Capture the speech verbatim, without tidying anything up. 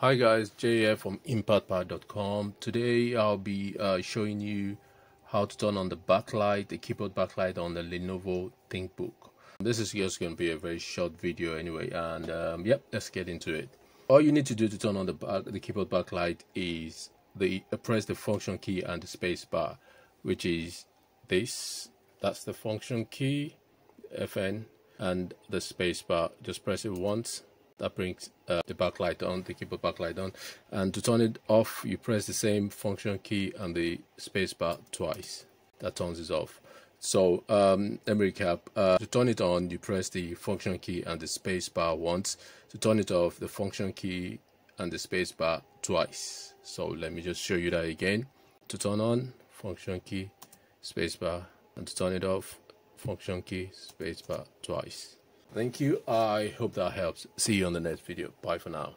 Hi guys, Jay here from impact pad dot com. Today I'll be uh, showing you how to turn on the backlight, the keyboard backlight on the Lenovo ThinkBook. This is just going to be a very short video anyway, and um, yep, let's get into it. All you need to do to turn on the, back, the keyboard backlight is the uh, press the function key and the space bar, which is this. That's the function key, F N, and the space bar. Just press it once. That brings uh, the backlight on, the keyboard backlight on. And to turn it off, you press the same function key and the spacebar twice. That turns it off. So um, let me recap. Uh, to turn it on, you press the function key and the spacebar once. To turn it off, the function key and the spacebar twice. So let me just show you that again. To turn on, function key, spacebar, and to turn it off, function key, spacebar twice. Thank you. I hope that helps. See you on the next video. Bye for now.